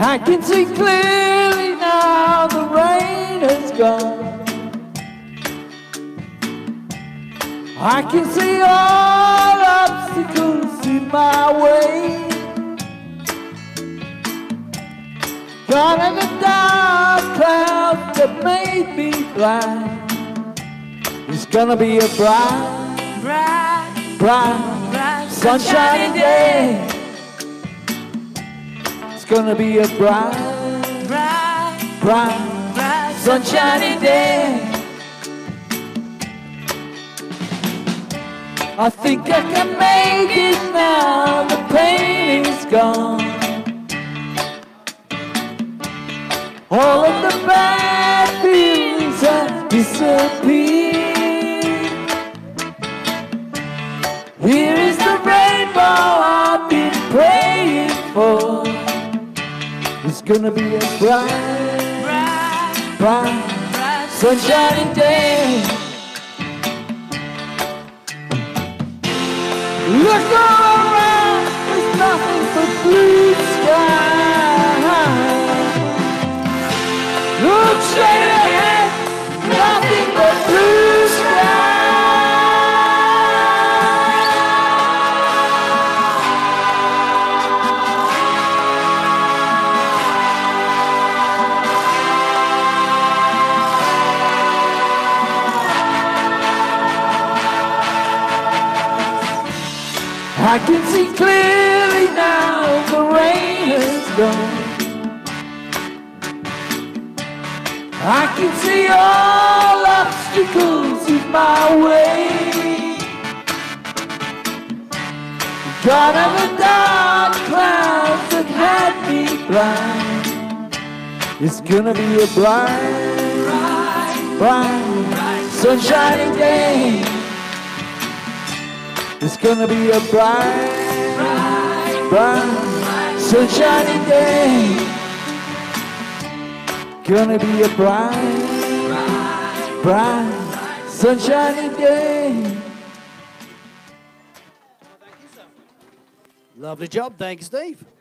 I can see clearly now, the rain has gone. I can see all obstacles in my way. Gone in the dark clouds that made me blind. It's gonna be a bright, bright, bright, bright sunshiny day. It's gonna be a bright, bright, bright, bright sunshiny day. I think I can make it now, the pain is gone. All of the bad feelings have disappeared. Here is the rainbow I've been praying for. It's gonna be a bright, bright, bright, bright sunshiny day. Look all around, there's nothing but blue sky. Look straight ahead, nothing but blue I can see clearly now, the rain is gone. I can see all obstacles in my way. Gone are the dark clouds that had me blind. It's gonna be a bright, bright, bright sunshiny day. It's gonna be a bright, bright, bright sunshiny day. Gonna be a bright, bright, bright sunshiny day. Lovely job, thanks, Steve.